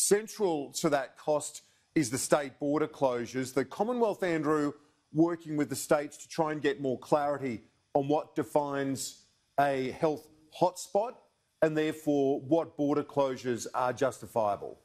Central to that cost is the state border closures. The Commonwealth, Andrew, working with the states to try and get more clarity on what defines a health hotspot and therefore what border closures are justifiable.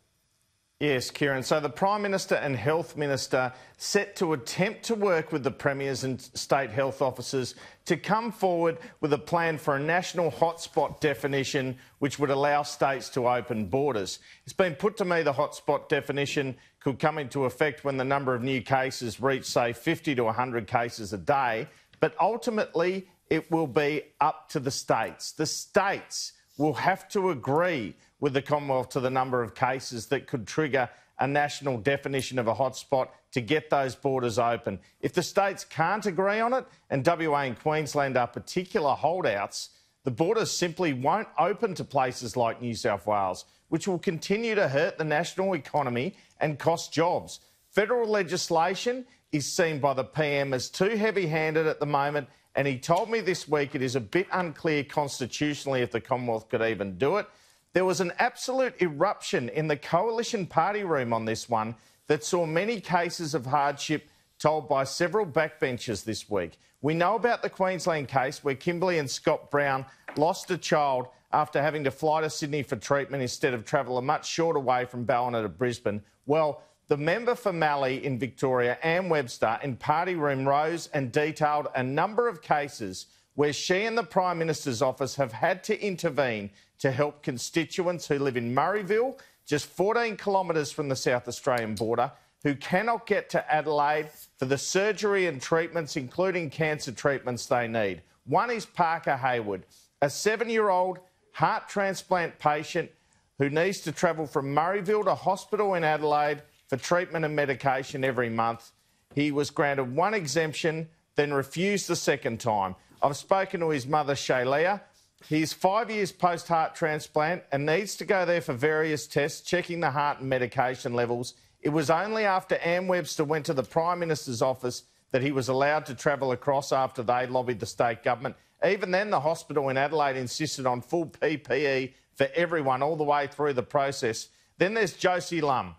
Yes, Kieran. So the Prime Minister and Health Minister set to attempt to work with the Premiers and State Health Officers to come forward with a plan for a national hotspot definition which would allow states to open borders. It's been put to me the hotspot definition could come into effect when the number of new cases reach, say, 50 to 100 cases a day, but ultimately it will be up to the states. The states will have to agree with the Commonwealth to the number of cases that could trigger a national definition of a hotspot to get those borders open. If the states can't agree on it, and WA and Queensland are particular holdouts, the borders simply won't open to places like New South Wales, which will continue to hurt the national economy and cost jobs. Federal legislation is seen by the PM as too heavy-handed at the moment, and he told me this week it is a bit unclear constitutionally if the Commonwealth could even do it. There was an absolute eruption in the Coalition party room on this one that saw many cases of hardship told by several backbenchers this week. We know about the Queensland case where Kimberley and Scott Brown lost a child after having to fly to Sydney for treatment instead of travel a much shorter way from Ballina to Brisbane. Well, the member for Mallee in Victoria, Anne Webster, in party room rose and detailed a number of cases where she and the Prime Minister's office have had to intervene to help constituents who live in Murrayville, just 14 kilometres from the South Australian border, who cannot get to Adelaide for the surgery and treatments, including cancer treatments, they need. One is Parker Haywood, a 7-year-old heart transplant patient who needs to travel from Murrayville to hospital in Adelaide for treatment and medication every month. He was granted one exemption, then refused the second time. I've spoken to his mother, Shalea. He's 5 years post-heart transplant and needs to go there for various tests, checking the heart and medication levels. It was only after Anne Webster went to the Prime Minister's office that he was allowed to travel across after they lobbied the state government. Even then, the hospital in Adelaide insisted on full PPE for everyone all the way through the process. Then there's Josie Lum,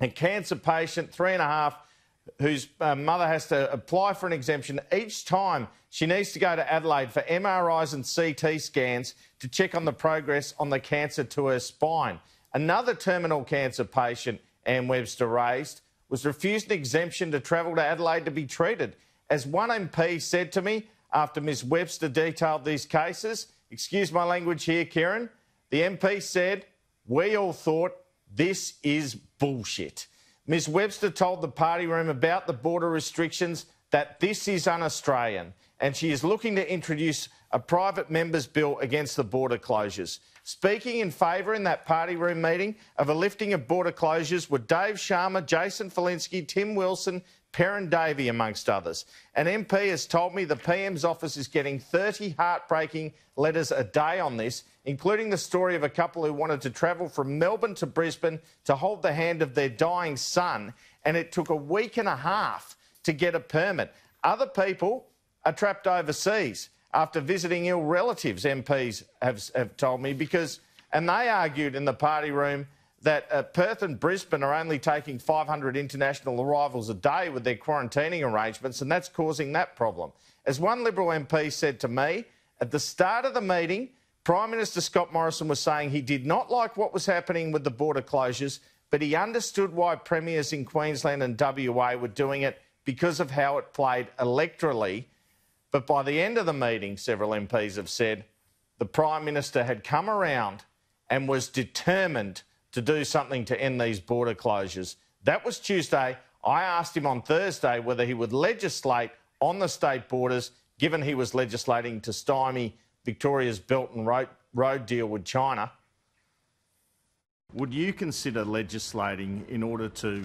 a cancer patient, 3.5, whose mother has to apply for an exemption each time she needs to go to Adelaide for MRIs and CT scans to check on the progress on the cancer to her spine. Another terminal cancer patient, Anne Webster raised, was refused an exemption to travel to Adelaide to be treated. As one MP said to me after Ms Webster detailed these cases, excuse my language here, Kieran, the MP said, "We all thought this is bullshit." Ms Webster told the party room about the border restrictions that this is un-Australian, and she is looking to introduce a private member's bill against the border closures. Speaking in favour in that party room meeting of a lifting of border closures were Dave Sharma, Jason Falinski, Tim Wilson, Perin Davey, amongst others. An MP has told me the PM's office is getting 30 heartbreaking letters a day on this, including the story of a couple who wanted to travel from Melbourne to Brisbane to hold the hand of their dying son, and it took a week and a half to get a permit. Other people are trapped overseas after visiting ill relatives, MPs have told me, because, and they argued in the party room that Perth and Brisbane are only taking 500 international arrivals a day with their quarantining arrangements, and that's causing that problem. As one Liberal MP said to me, at the start of the meeting, Prime Minister Scott Morrison was saying he did not like what was happening with the border closures, but he understood why premiers in Queensland and WA were doing it because of how it played electorally. But by the end of the meeting, several MPs have said, the Prime Minister had come around and was determined to do something to end these border closures. That was Tuesday. I asked him on Thursday whether he would legislate on the state borders, given he was legislating to stymie Victoria's Belt and Road deal with China. Would you consider legislating in order to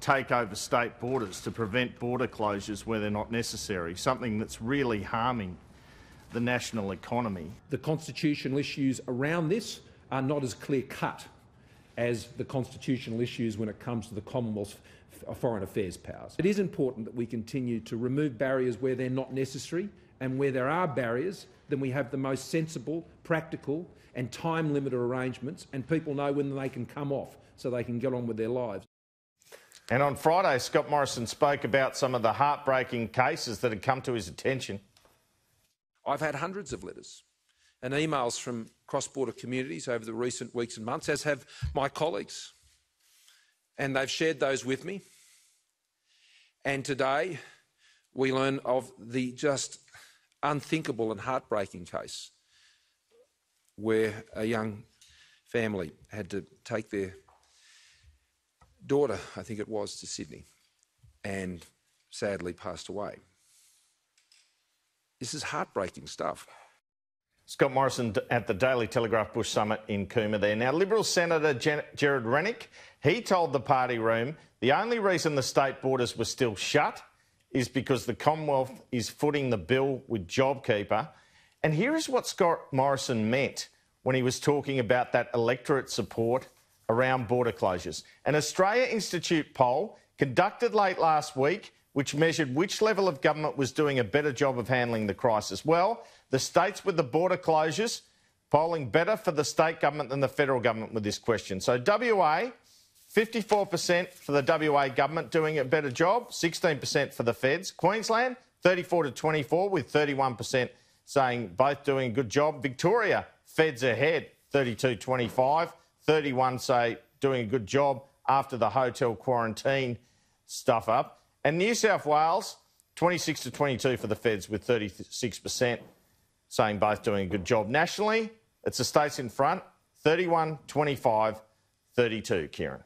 take over state borders, to prevent border closures where they're not necessary, something that's really harming the national economy? The constitutional issues around this are not as clear-cut as the constitutional issues when it comes to the Commonwealth's foreign affairs powers. It is important that we continue to remove barriers where they're not necessary, and where there are barriers, then we have the most sensible, practical and time-limited arrangements, and people know when they can come off so they can get on with their lives. And on Friday, Scott Morrison spoke about some of the heartbreaking cases that had come to his attention. I've had hundreds of letters and emails from cross-border communities over the recent weeks and months, as have my colleagues, and they've shared those with me. And today we learn of the just unthinkable and heartbreaking case where a young family had to take their daughter, I think it was, to Sydney, and sadly passed away. This is heartbreaking stuff. Scott Morrison at the Daily Telegraph Bush Summit in Cooma there. Now, Liberal Senator Gerard Rennick, he told the party room the only reason the state borders were still shut is because the Commonwealth is footing the bill with JobKeeper. And here is what Scott Morrison meant when he was talking about that electorate support around border closures. An Australia Institute poll conducted late last week, which measured which level of government was doing a better job of handling the crisis. Well, the states with the border closures polling better for the state government than the federal government with this question. So WA, 54% for the WA government doing a better job, 16% for the feds. Queensland, 34-24, with 31% saying both doing a good job. Victoria, feds ahead, 32-25. 31 say doing a good job after the hotel quarantine stuff up. And New South Wales, 26-22 for the feds, with 36% saying both doing a good job. Nationally, it's the states in front, 31-25, 32, Kieran.